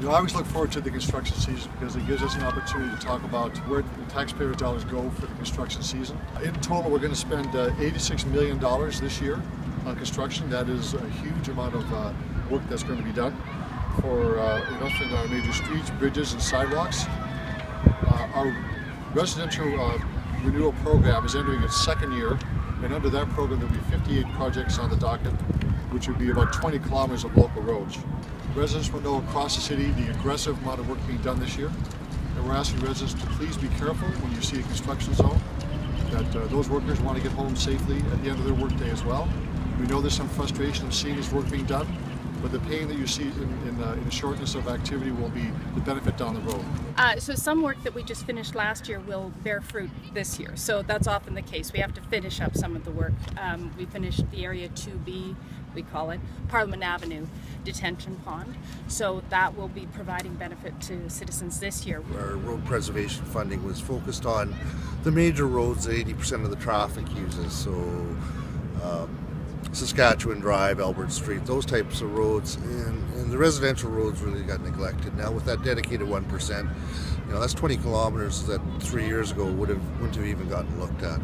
You know, I always look forward to the construction season because it gives us an opportunity to talk about where the taxpayers' dollars go for the construction season. In total, we're going to spend $86 million this year on construction. That is a huge amount of work that's going to be done for investment in our major streets, bridges, and sidewalks. Our residential renewal program is entering its second year, and under that program there will be 58 projects on the docket, which would be about 20 kilometers of local roads. Residents will know across the city the aggressive amount of work being done this year, and we're asking residents to please be careful when you see a construction zone, that those workers want to get home safely at the end of their workday as well. We know there's some frustration of seeing this work being done, but the pain that you see in the shortness of activity will be the benefit down the road. So some work that we just finished last year will bear fruit this year, so that's often the case. We have to finish up some of the work. We finished the Area 2B, we call it, Parliament Avenue Detention Pond, so that will be providing benefit to citizens this year. Our road preservation funding was focused on the major roads that 80% of the traffic uses, so Saskatchewan Drive, Albert Street, those types of roads, and the residential roads really got neglected. Now with that dedicated 1%, you know, that's 20 kilometers that 3 years ago wouldn't have even gotten looked at.